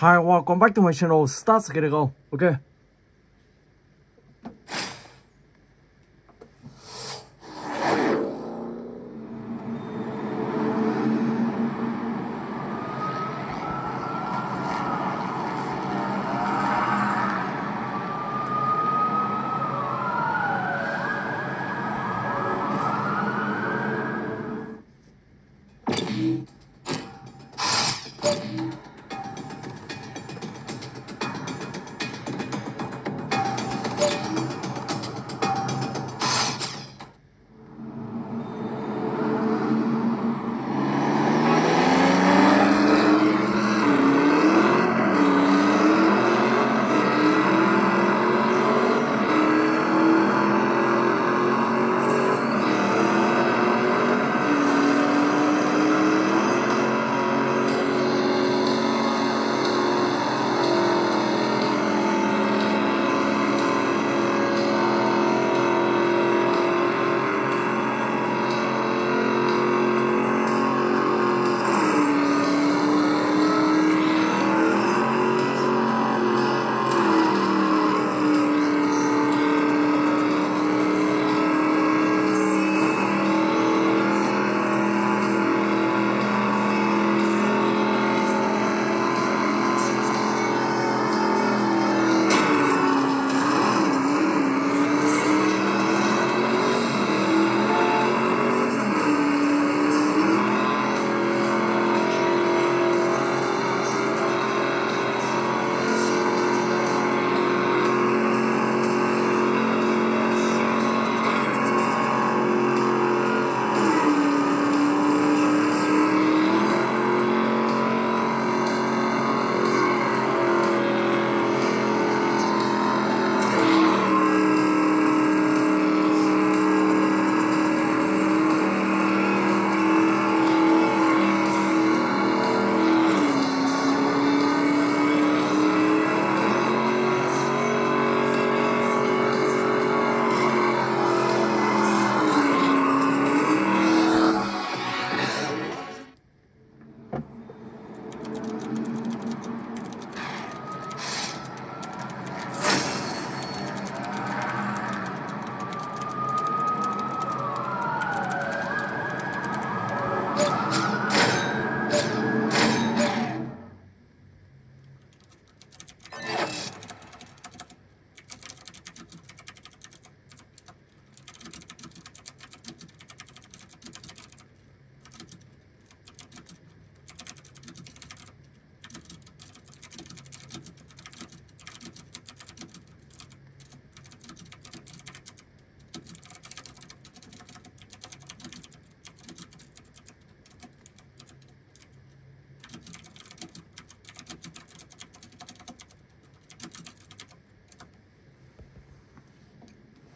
Hi, welcome back to my channel. Starts okay to go. Okay.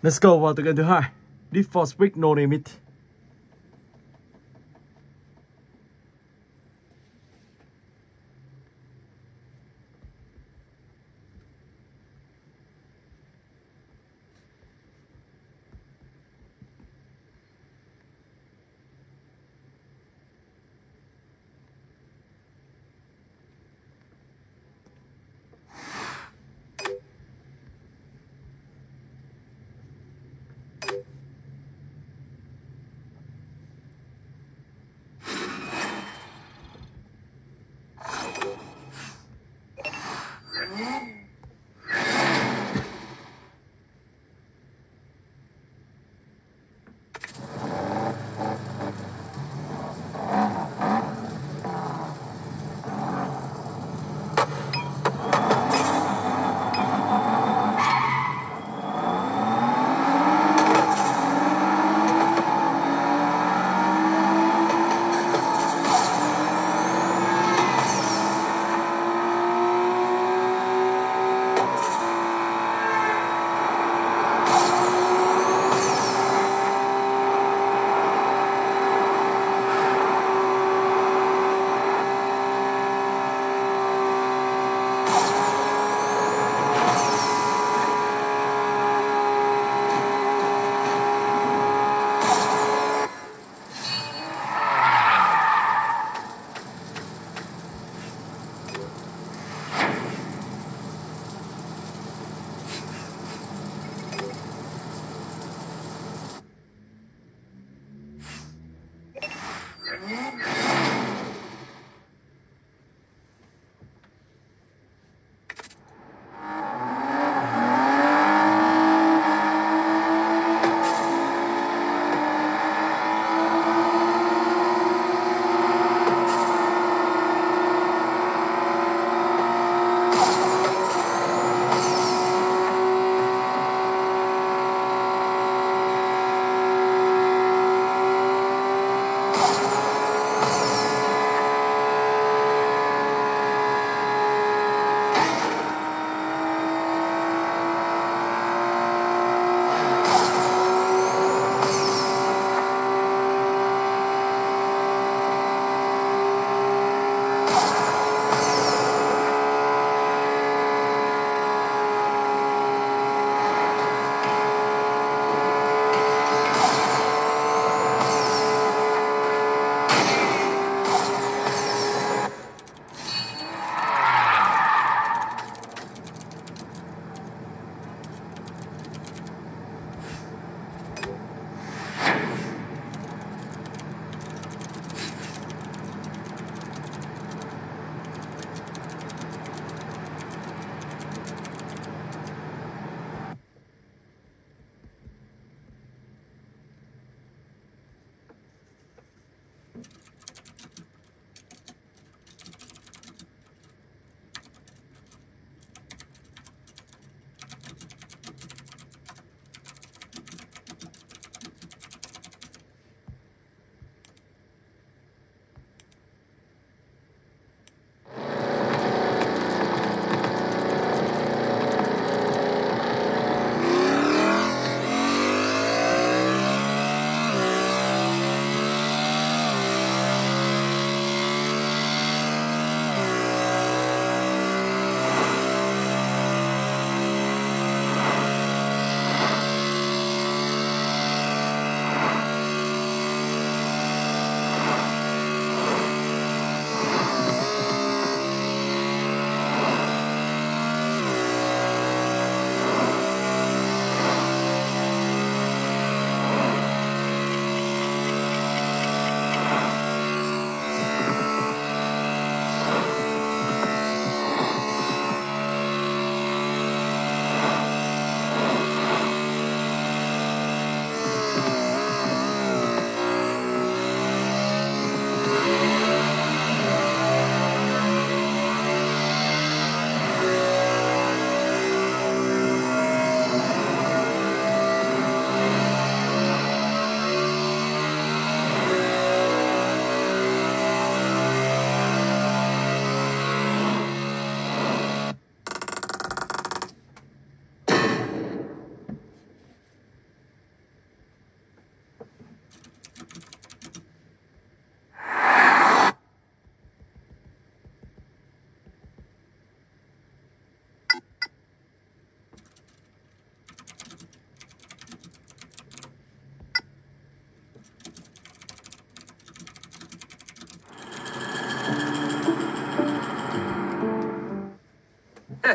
Let's go vào tựa game thứ hai. Deep for Speak No Limit.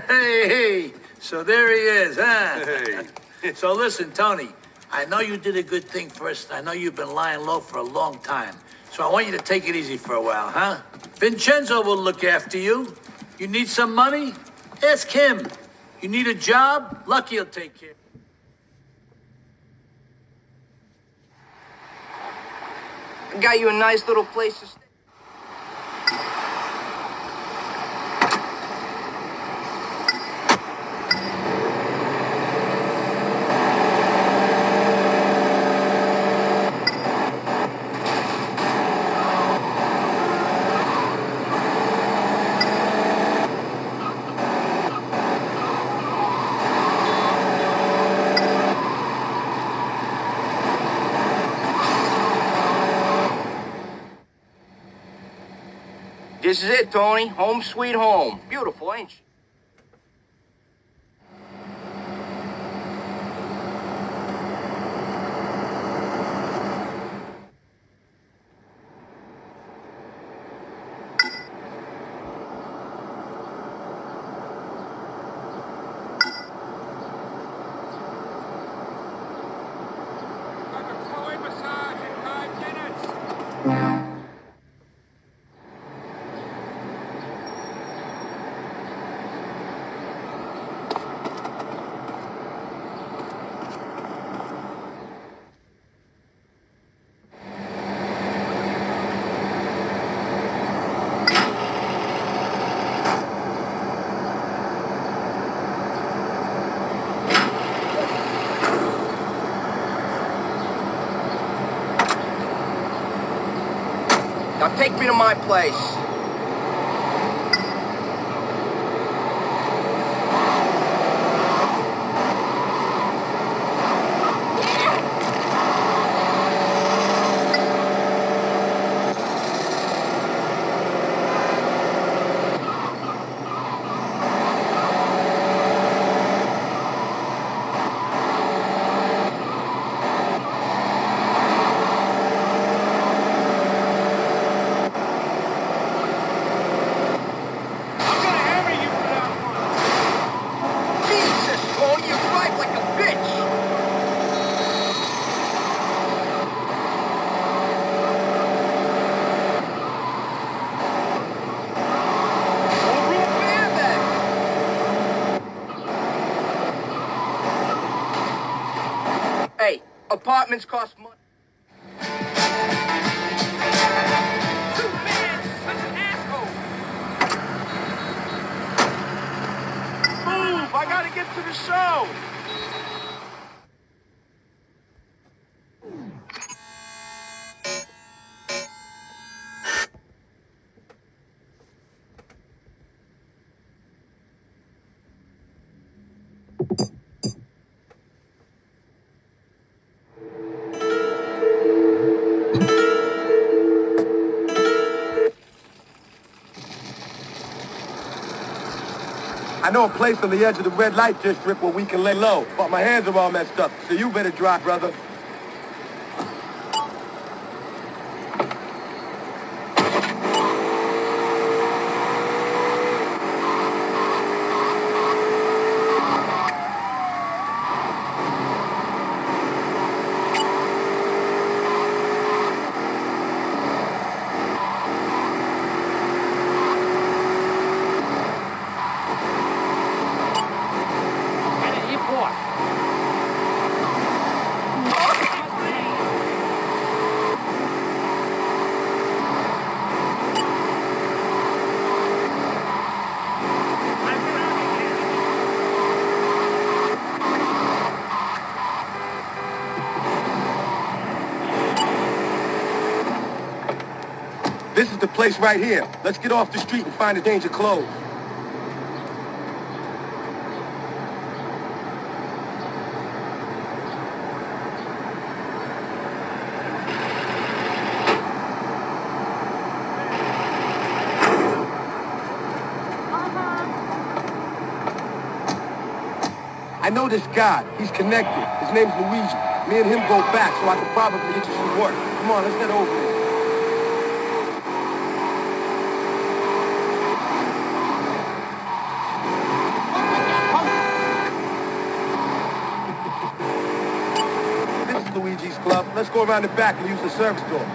Hey, so there he is, huh? Hey. So listen, Tony, I know you did a good thing for us. I know you've been lying low for a long time. So I want you to take it easy for a while, huh? Vincenzo will look after you. You need some money? Ask him. You need a job? Lucky will take care. I got you a nice little place to stay. This is it, Tony. Home sweet home. Beautiful, ain't she? Now take me to my place. Apartments cost money. Move! I gotta get to the show! I know a place on the edge of the red light district where we can lay low, but my hands are all messed up, so you better drive, brother. This is the place right here. Let's get off the street and find a danger close. I know this guy. He's connected. His name's Luigi. Me and him go back, so I can probably get you some work. Come on, let's head over there. Let's go around the back and use the service door.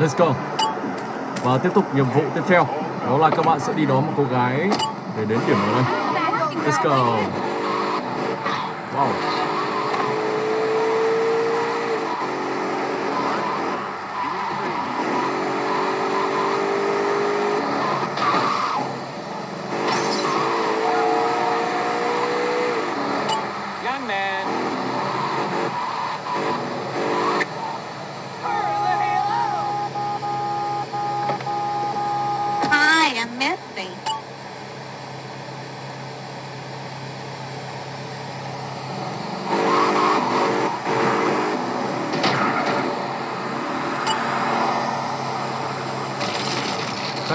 Let's go. Và tiếp tục nhiệm vụ tiếp theo, đó là các bạn sẽ đi đón một cô gái để đến điểm ở đây. Let's go. Wow.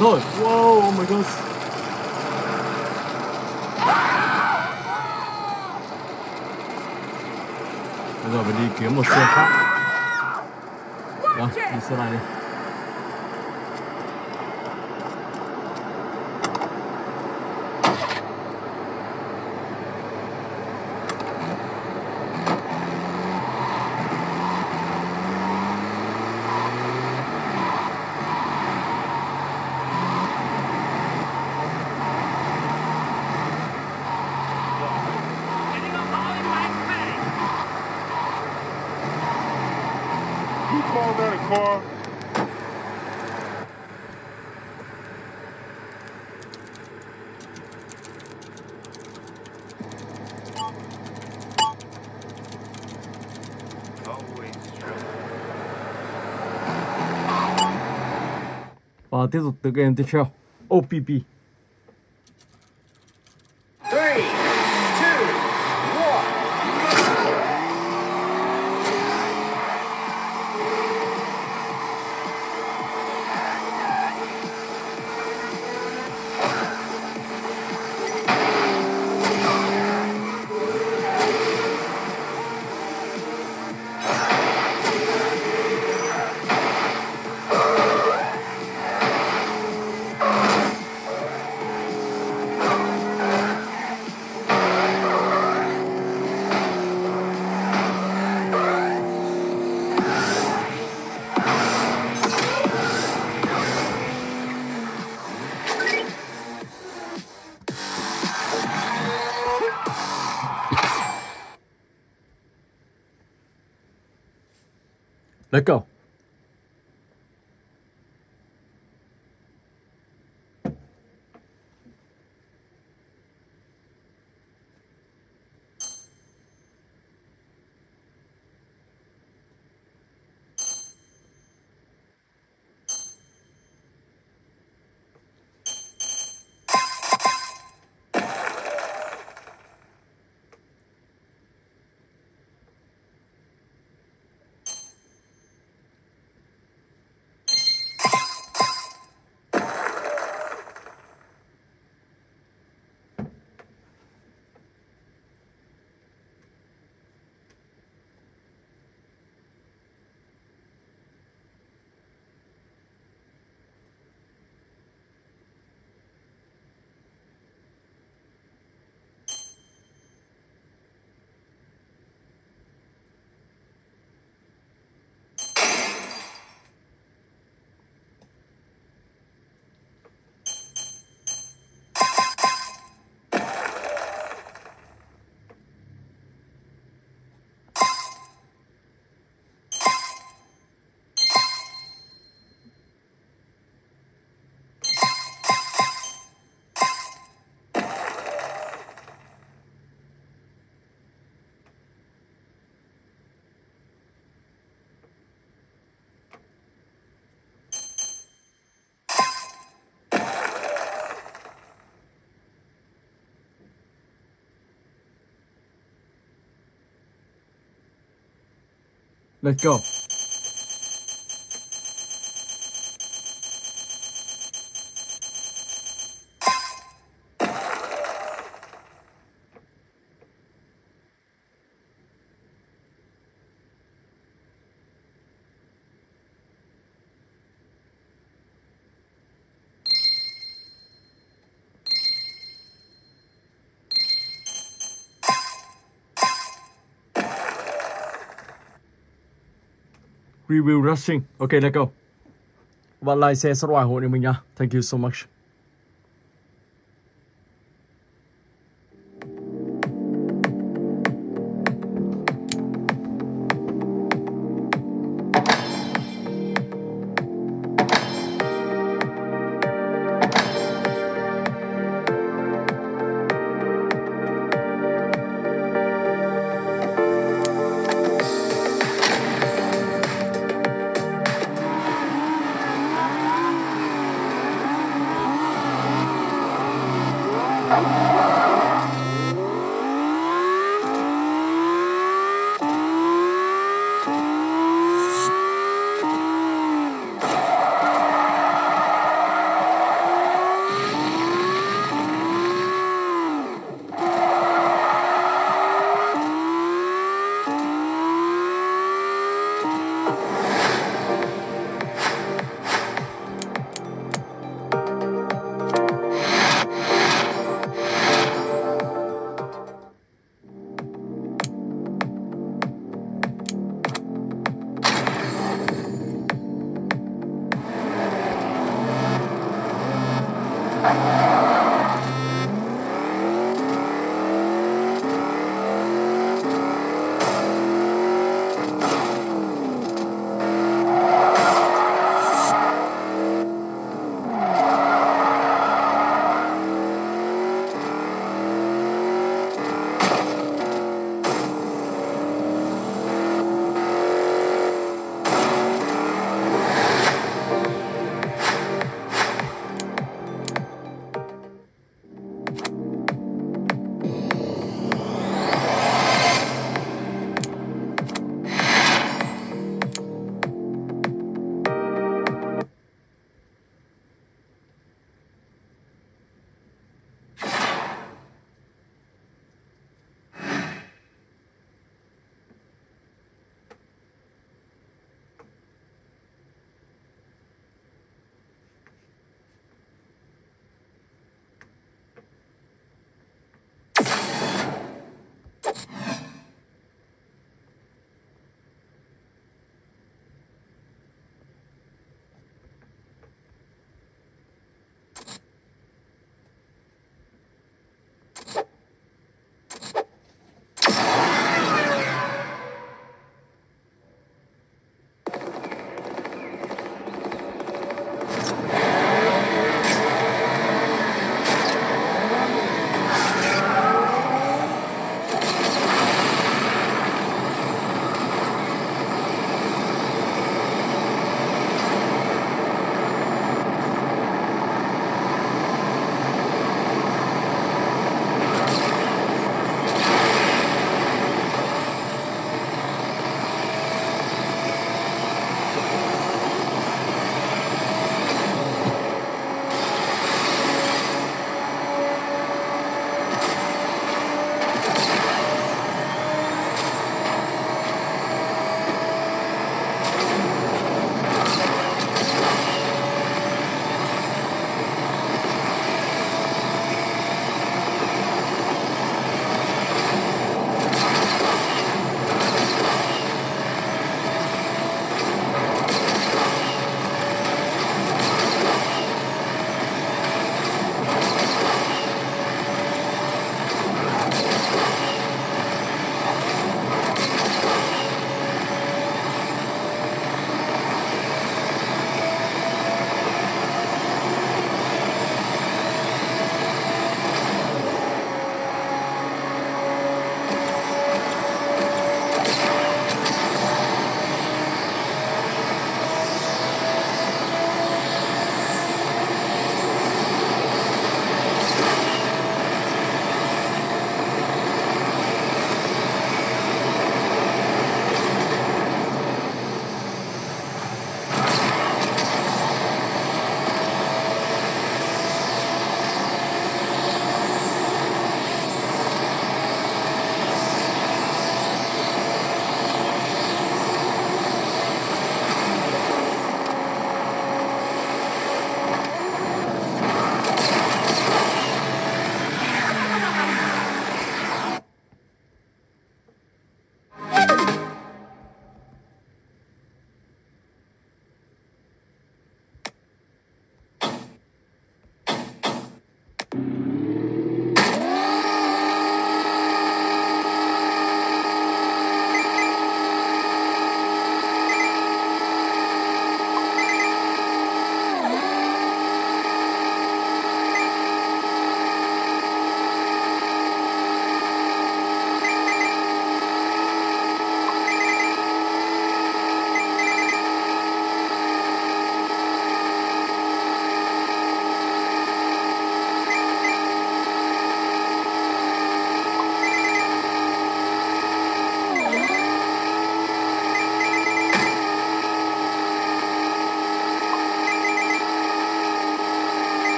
Thôi. Wow, oh my god. Bây giờ phải đi kiếm một xe khác. Đó, đi xe này đi. Và tiếp tục từ game tiếp theo, OPP. 3, 2, 1. Let's go. Let's go. Review Racing. Ok, let's go. Bạn like, share, subscribe, ủng hộ mình nha. Thank you so much.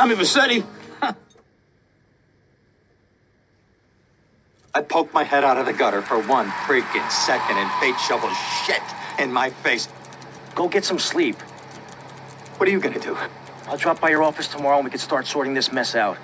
Tommy Vercetti. I poked my head out of the gutter for one freaking second and fate shovels shit in my face. Go get some sleep. What are you gonna do? I'll drop by your office tomorrow and we can start sorting this mess out.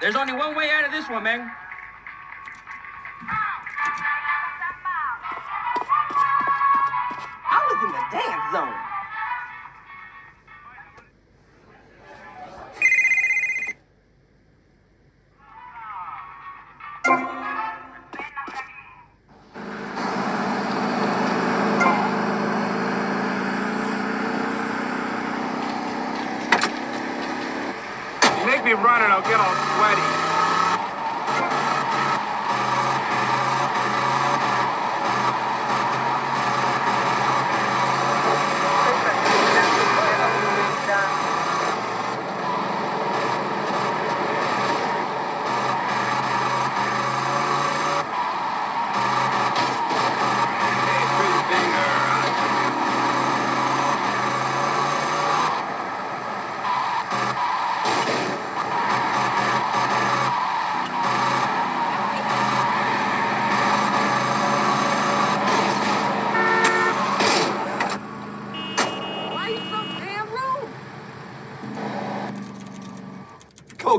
There's only one way out of this one, man. I was in the dance zone. You make me run and I'll get all sweaty.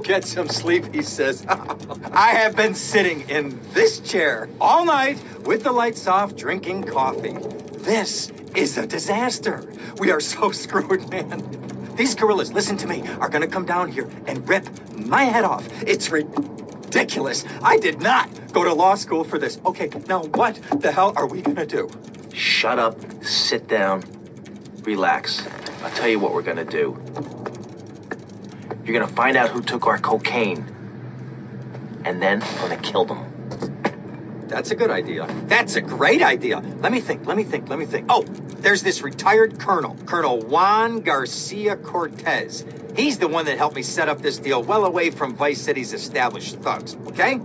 Get some sleep, he says. I have been sitting in this chair all night with the lights off, drinking coffee. This is a disaster. We are so screwed, man. These gorillas, listen to me, are gonna come down here and rip my head off. It's ridiculous. I did not go to law school for this. Okay, now what the hell are we gonna do? Shut up, sit down, relax. I'll tell you what we're gonna do. You're gonna find out who took our cocaine, and then we're gonna kill them. That's a good idea. That's a great idea. Let me think. Oh, there's this retired colonel, Colonel Juan Garcia Cortez. He's the one that helped me set up this deal well away from Vice City's established thugs, okay?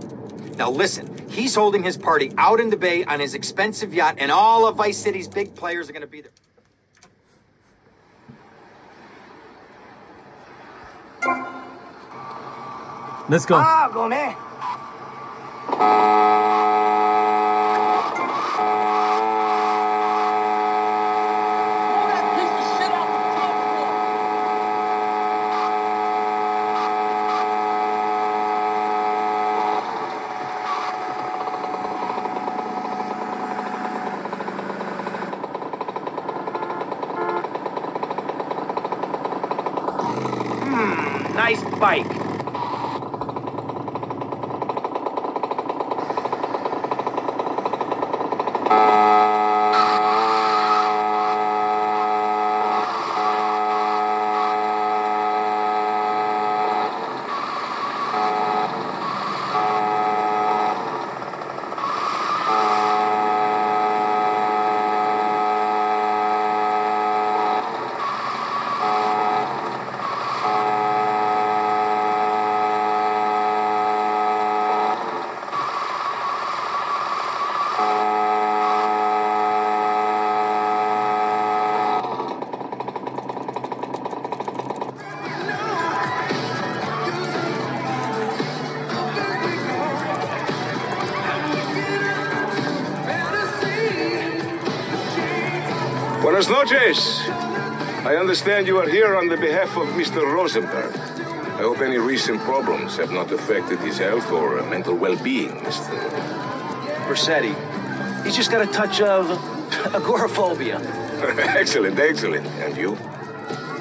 Now listen, he's holding his party out in the bay on his expensive yacht, and all of Vice City's big players are gonna be there. Let's go. Nice bike. Buenas noches. I understand you are here on the behalf of Mr. Rosenberg. I hope any recent problems have not affected his health or mental well-being, Mr. Bersetti. He's just got a touch of agoraphobia. Excellent, excellent. And you?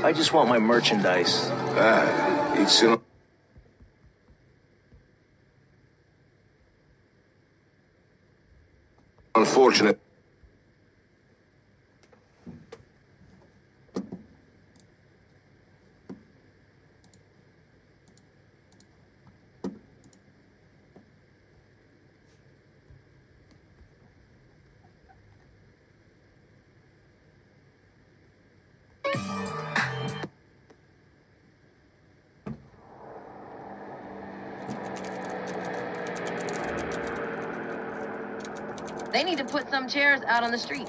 I just want my merchandise. Ah, it's an... unfortunate... They need to put some chairs out on the street.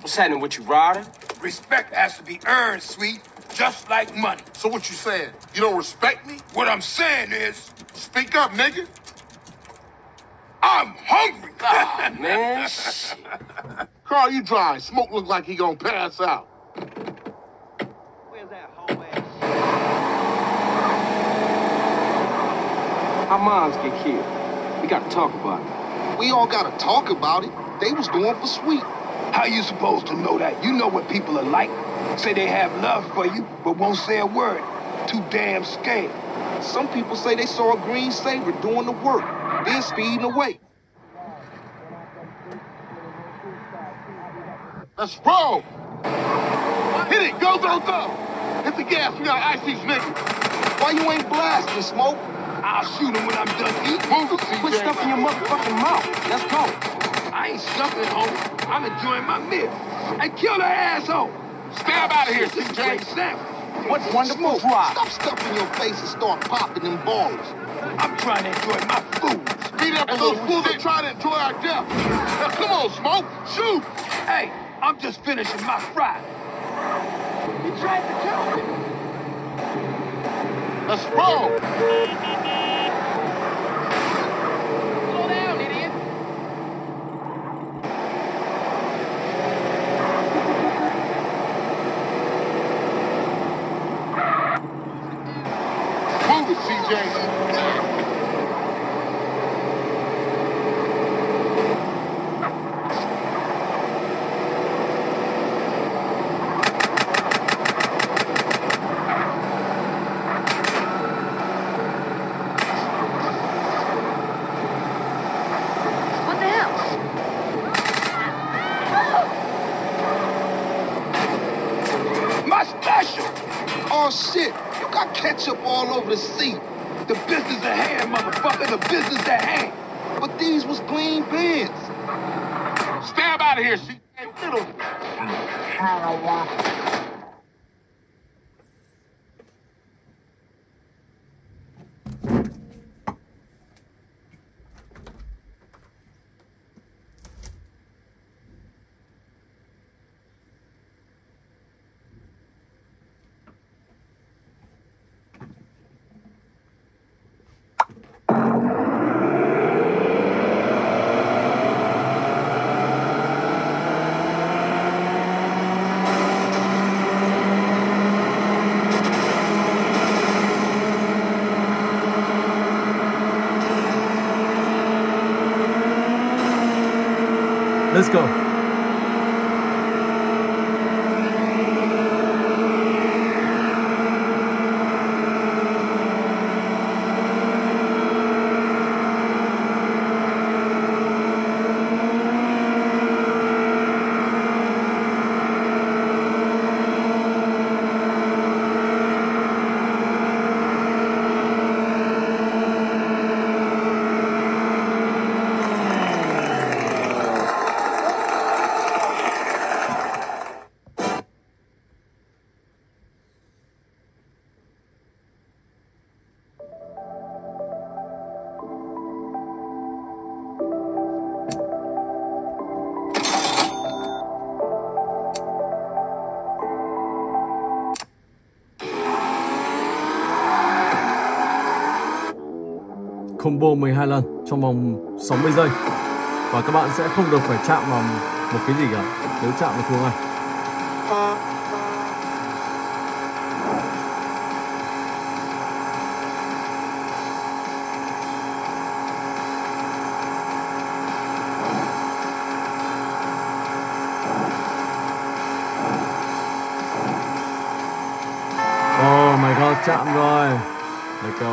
What's happening with you, Ryder? Respect has to be earned, sweet, just like money. So what you saying? You don't respect me? What I'm saying is, speak up, nigga. I'm hungry. Oh, man. Carl, you dry. Smoke look like he gonna pass out. Where's that hallway? Our moms get killed. We gotta talk about it. We all gotta talk about it. They was going for sweet. How you supposed to know that? You know what people are like. Say they have love for you, but won't say a word. Too damn scared. Some people say they saw a green saber doing the work, then speeding away. Let's roll! Hit it! Go, go, go! Hit the gas, we gotta ice these niggas. Why you ain't blasting, Smoke? I'll shoot him when I'm done eating. Move it, CJ. Quit stuffing your motherfucking mouth. Let's go. I ain't stuffing, homie. I'm enjoying my meal. And kill the asshole. Stab out of here, CJ. Stab. What wonderful drive. Stop stuffing your face and start popping them balls. I'm trying to enjoy my food. Speed up those fools and try to enjoy our death. Now, come on, Smoke. Shoot. Hey, I'm just finishing my fry. He tried to kill me. Let's roll. To see the business at hand, motherfucker, the business at hand. But these was clean pants. Stab out of here, she ain't little. Let's go. Combo 12 lần trong vòng 60 giây. và các bạn sẽ không được phải chạm vào một cái gì cả. Nếu chạm là thua ngay. Oh my god, chạm rồi. Let go.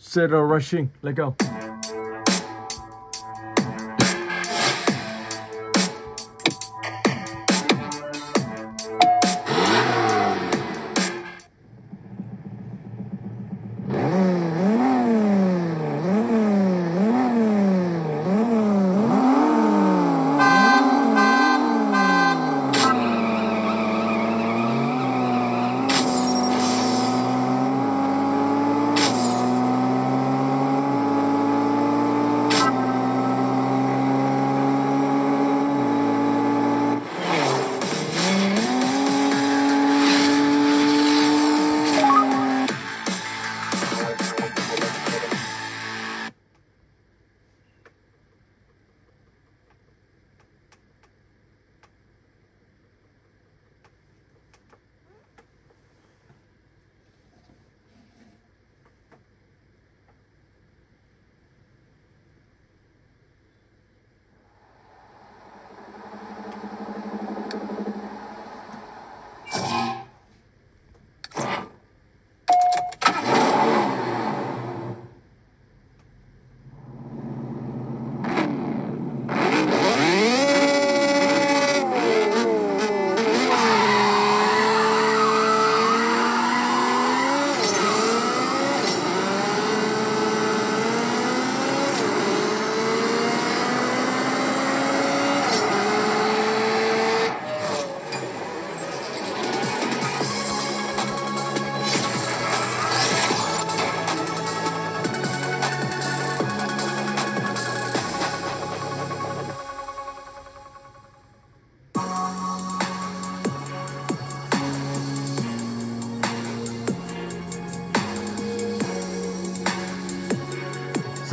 Set a rushing. Let go.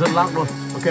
Rất lặng luôn, ok.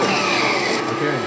Okay.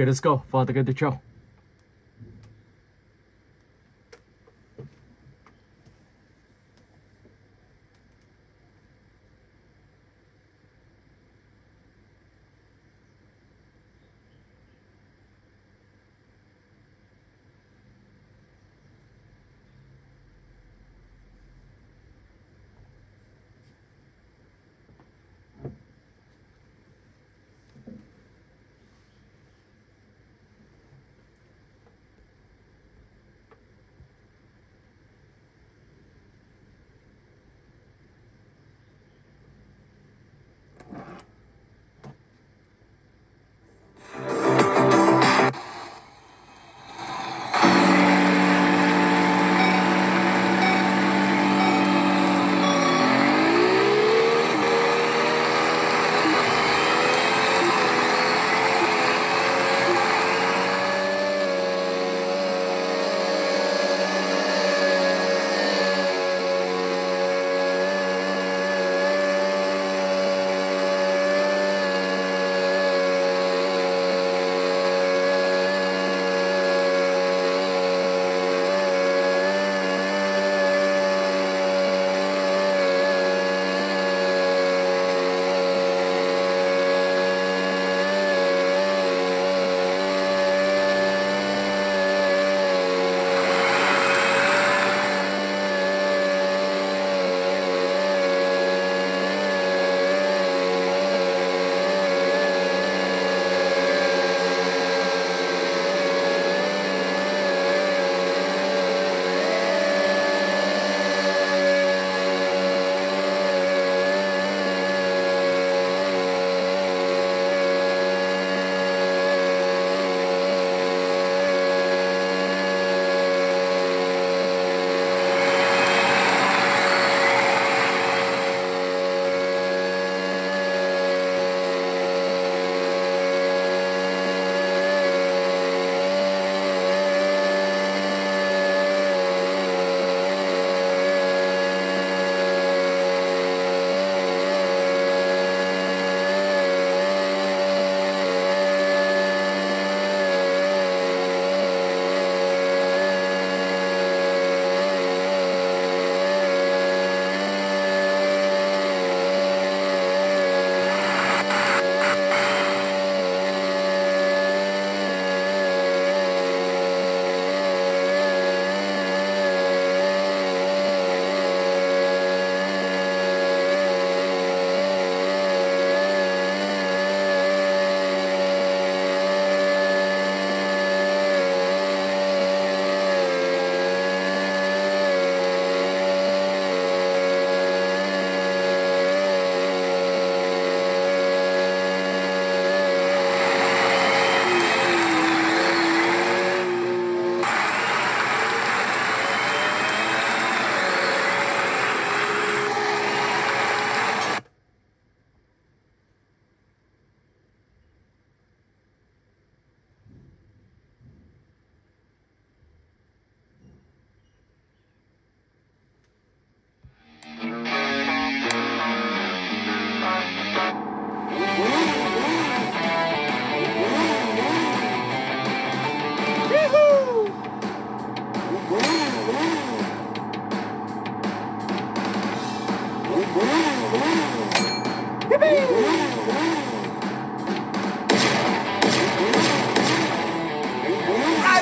Okay, let's go. Father, get the show.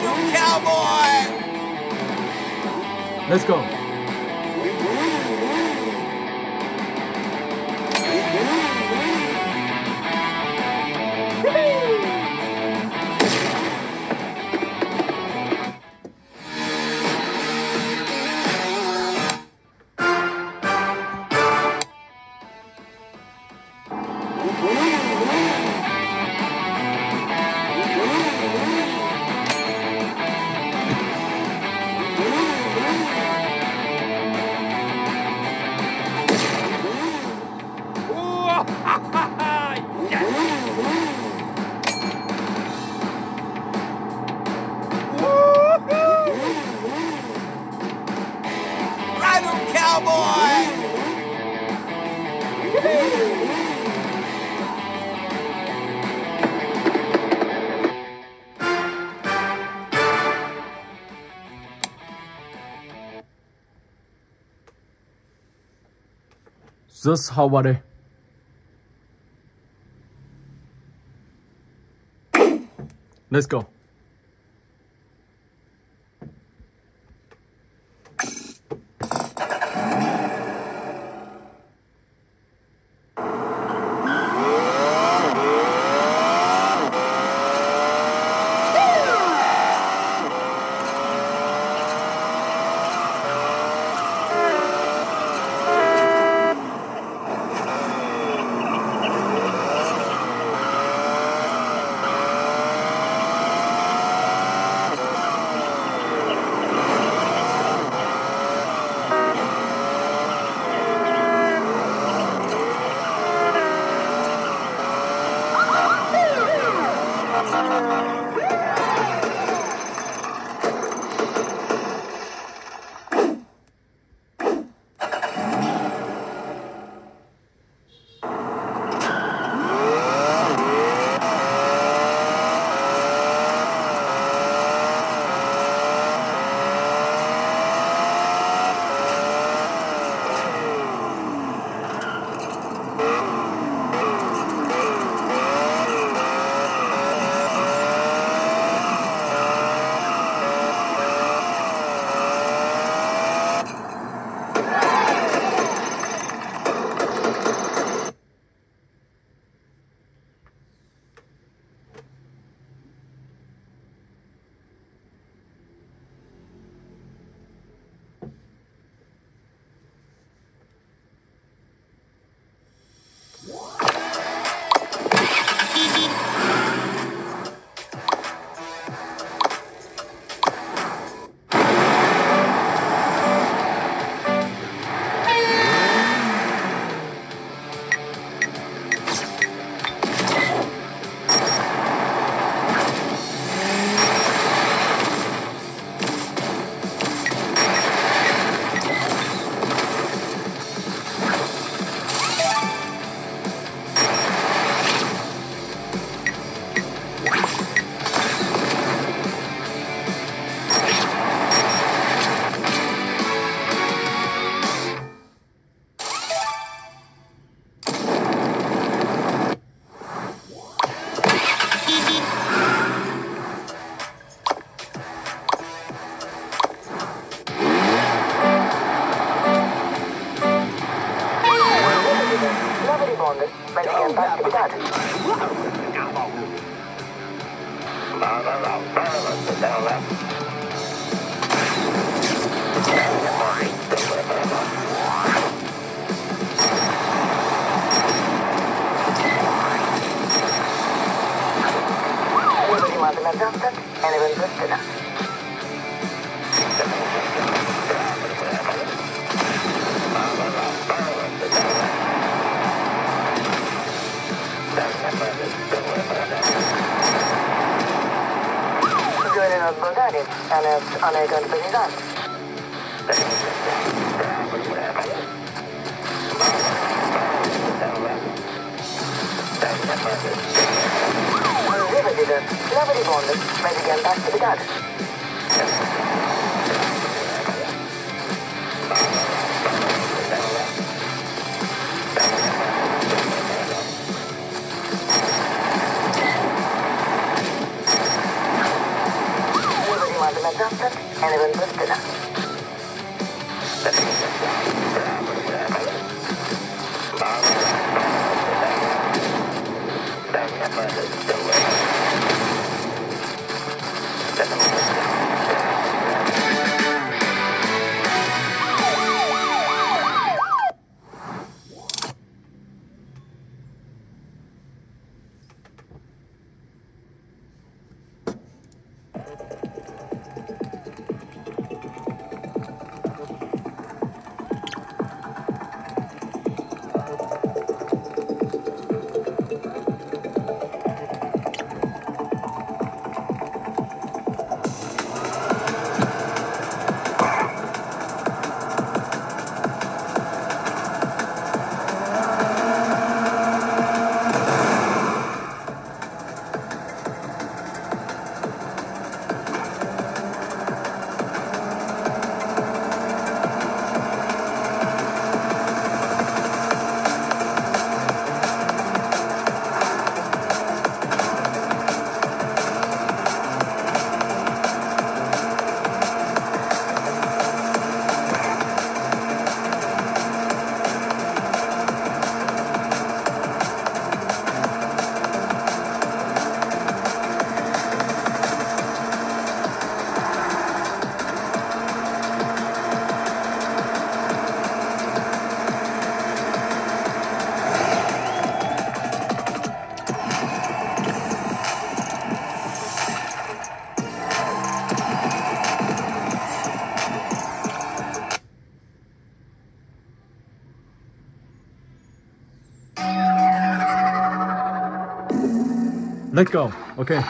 Run, cowboy! Let's go. Just how about it? Let's go. malum esastır, and it was Let's go. Okay.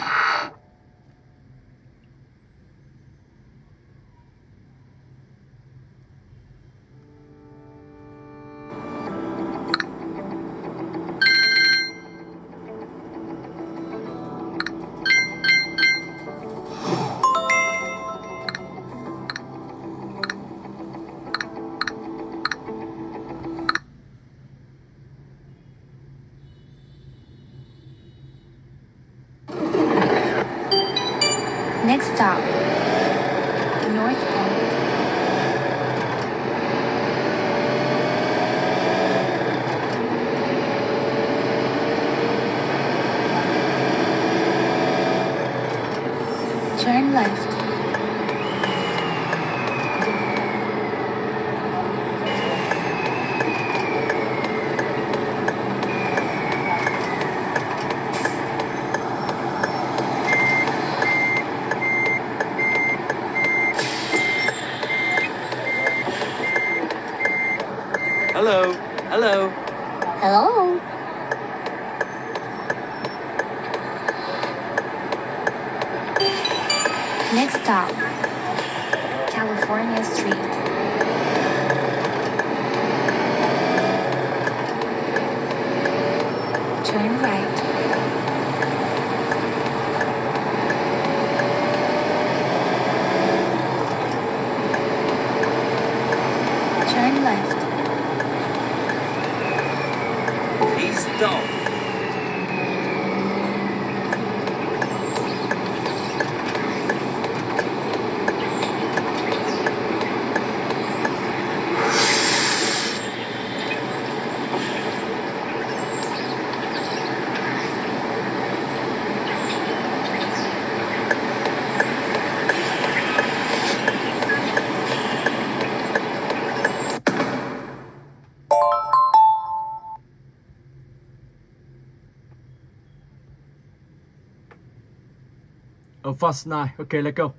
Fastlane. Okay, let's go.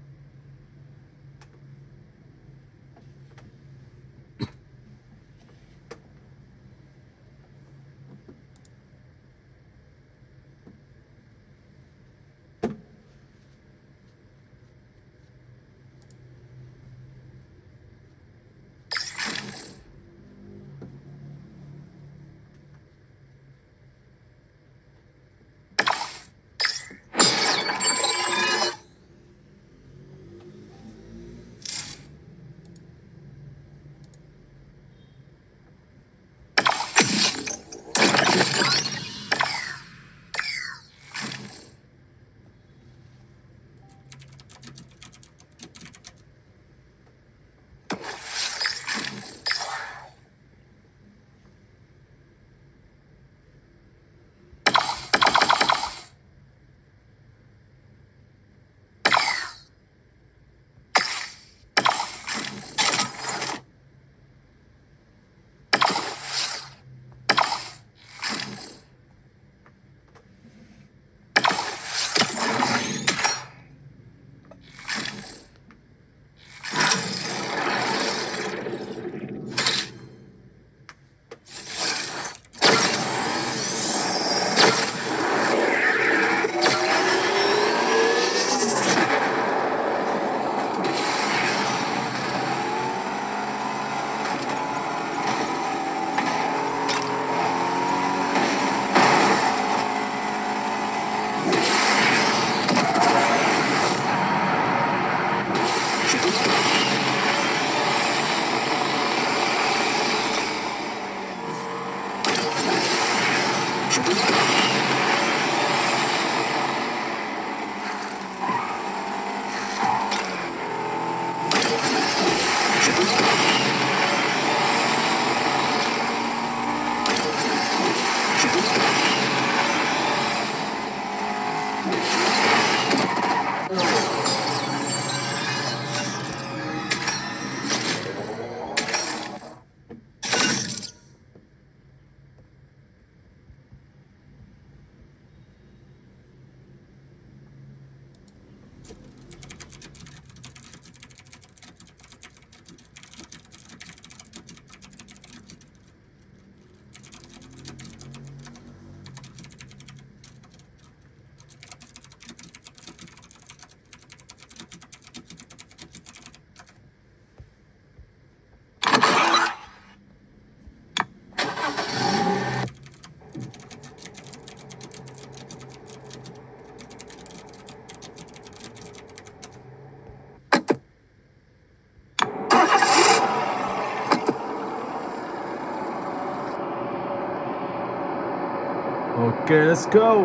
Ok, let's go.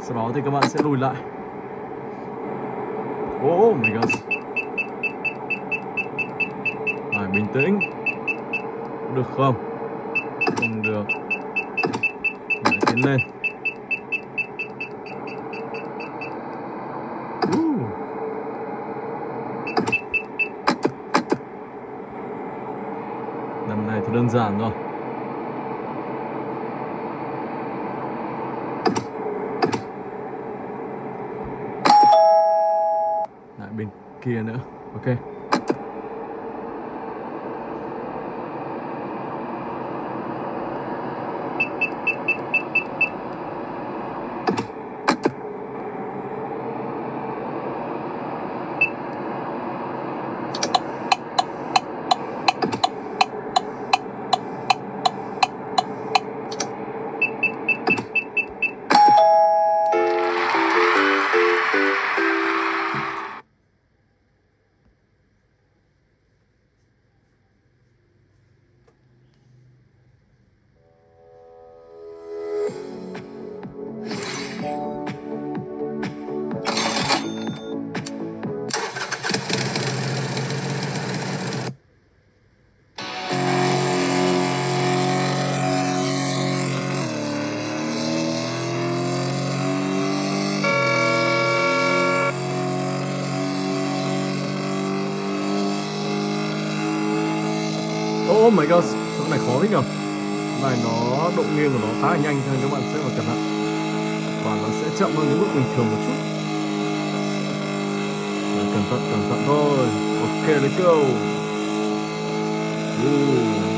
Sau đó thì các bạn sẽ lùi lại. Oh my god. Phải bình tĩnh. Được không? Không được. Lại tiến lên. Lần này thì đơn giản rồi. Kia nữa, ok. Oh my god, chỗ này khó thế nhỉ? Này nó độ nghiêng của nó khá là nhanh cho nên các bạn sẽ phải cẩn thận. Và nó sẽ chậm hơn những lúc bình thường một chút. Cẩn thận thôi. Ok, let's go.